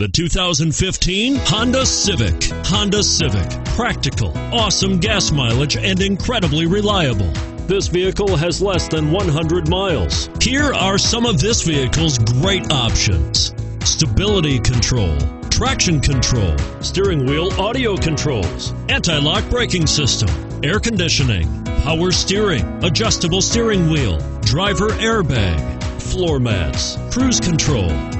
The 2015 Honda Civic. Honda Civic. Practical, awesome gas mileage, and incredibly reliable. This vehicle has less than 100 miles. Here are some of this vehicle's great options: stability control, traction control, steering wheel audio controls, anti-lock braking system, air conditioning, power steering, adjustable steering wheel, driver airbag, floor mats, cruise control.